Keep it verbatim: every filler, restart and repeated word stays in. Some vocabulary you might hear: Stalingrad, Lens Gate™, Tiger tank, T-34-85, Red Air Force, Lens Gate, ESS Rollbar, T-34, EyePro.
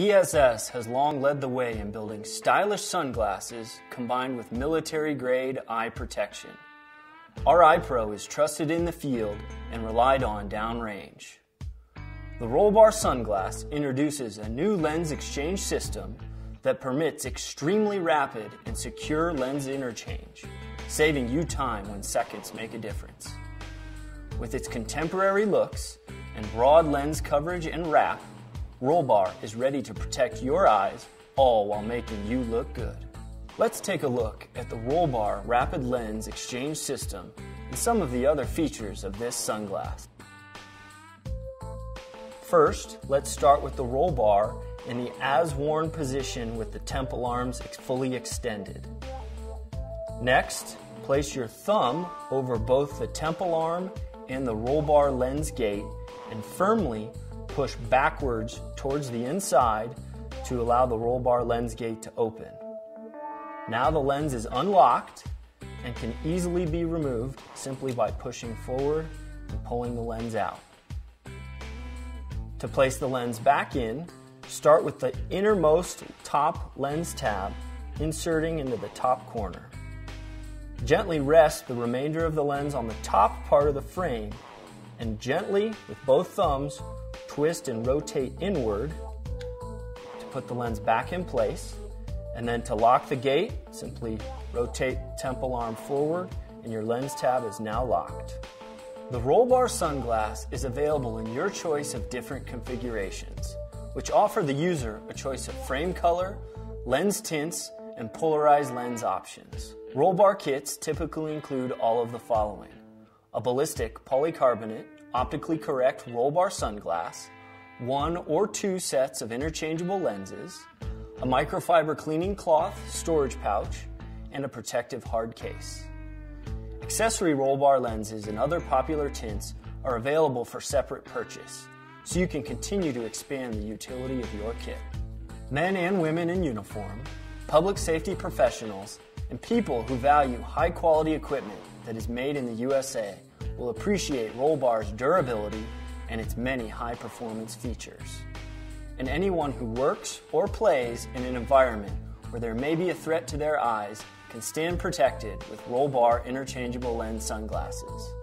E S S has long led the way in building stylish sunglasses combined with military-grade eye protection. Our EyePro is trusted in the field and relied on downrange. The Rollbar sunglass introduces a new lens exchange system that permits extremely rapid and secure lens interchange, saving you time when seconds make a difference. With its contemporary looks and broad lens coverage and wrap, Rollbar is ready to protect your eyes, all while making you look good. Let's take a look at the Rollbar Rapid Lens Exchange System and some of the other features of this sunglass. First, let's start with the Rollbar in the as-worn position with the temple arms fully extended. Next, place your thumb over both the temple arm and the Rollbar lens gate and firmly push backwards towards the inside to allow the Rollbar lens gate to open. Now the lens is unlocked and can easily be removed simply by pushing forward and pulling the lens out. To place the lens back in, start with the innermost top lens tab, inserting into the top corner. Gently rest the remainder of the lens on the top part of the frame and gently, with both thumbs, twist and rotate inward to put the lens back in place. And then to lock the gate, simply rotate temple arm forward and your lens tab is now locked. The Rollbar sunglass is available in your choice of different configurations, which offer the user a choice of frame color, lens tints, and polarized lens options. Rollbar kits typically include all of the following: a ballistic polycarbonate, optically correct Rollbar sunglass, one or two sets of interchangeable lenses, a microfiber cleaning cloth storage pouch, and a protective hard case. Accessory Rollbar lenses and other popular tints are available for separate purchase, so you can continue to expand the utility of your kit. Men and women in uniform, public safety professionals, and people who value high-quality equipment that is made in the U S A will appreciate Rollbar's durability and its many high-performance features. And anyone who works or plays in an environment where there may be a threat to their eyes can stand protected with Rollbar interchangeable lens sunglasses.